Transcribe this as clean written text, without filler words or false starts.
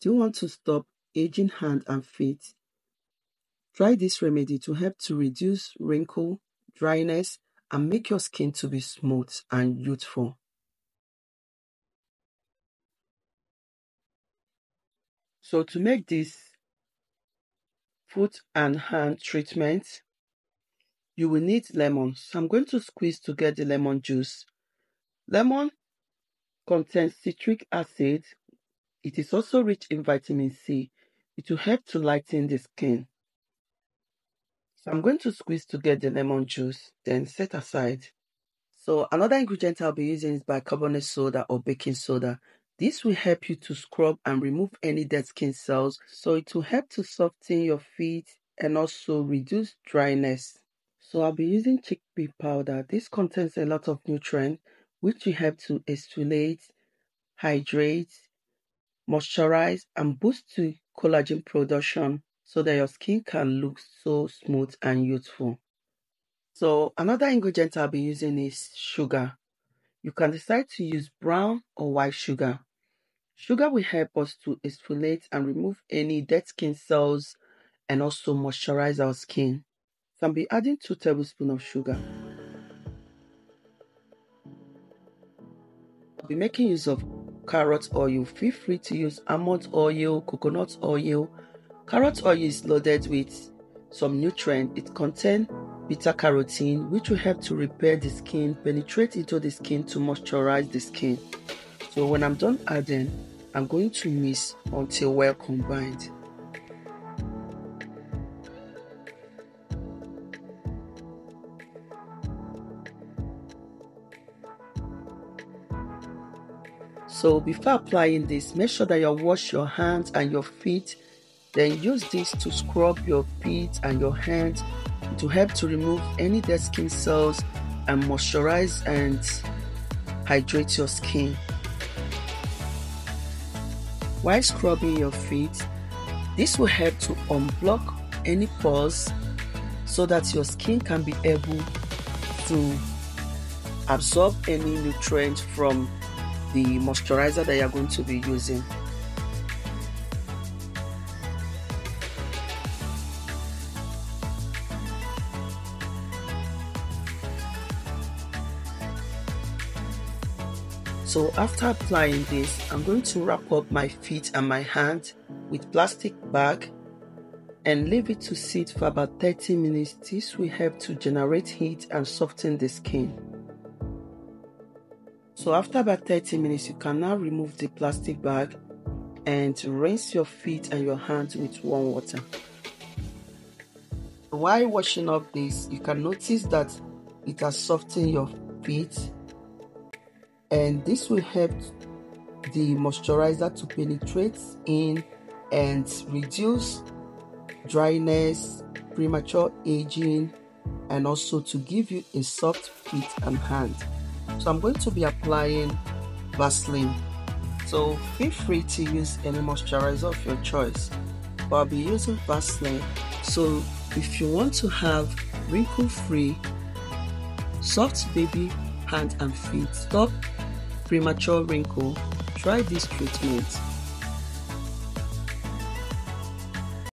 Do you want to stop aging hands and feet? Try this remedy to help to reduce wrinkle, dryness, and make your skin to be smooth and youthful. So to make this foot and hand treatment, you will need lemons. So I'm going to squeeze to get the lemon juice. Lemon contains citric acid. It is also rich in vitamin C. It will help to lighten the skin. So I'm going to squeeze to get the lemon juice, then set aside. So another ingredient I'll be using is bicarbonate soda or baking soda. This will help you to scrub and remove any dead skin cells. So it will help to soften your feet and also reduce dryness. So I'll be using chickpea powder. This contains a lot of nutrients which will help to exfoliate, hydrate, moisturize, and boost to collagen production, so that your skin can look so smooth and youthful. So another ingredient I'll be using is sugar. You can decide to use brown or white sugar. Sugar will help us to exfoliate and remove any dead skin cells and also moisturize our skin. So I'll be adding 2 tablespoons of sugar. I'll be making use of carrot oil. Feel free to use almond oil, coconut oil. Carrot oil is loaded with some nutrients. It contains beta-carotene, which will help to repair the skin, penetrate into the skin to moisturize the skin. So when I'm done adding, I'm going to mix until well combined. So before applying this, make sure that you wash your hands and your feet. Then use this to scrub your feet and your hands to help to remove any dead skin cells and moisturize and hydrate your skin. While scrubbing your feet, this will help to unblock any pores so that your skin can be able to absorb any nutrients from the moisturizer that you're going to be using. So after applying this, I'm going to wrap up my feet and my hand with plastic bag and leave it to sit for about 30 minutes. This will help to generate heat and soften the skin. So after about 30 minutes, you can now remove the plastic bag and rinse your feet and your hands with warm water. While washing up this, you can notice that it has softened your feet. And this will help the moisturizer to penetrate in and reduce dryness, premature aging, and also to give you a soft feet and hand. So I'm going to be applying Vaseline. So feel free to use any moisturizer of your choice, but I'll be using Vaseline. So if you want to have wrinkle-free, soft baby hands and feet, stop premature wrinkle, try this treatment.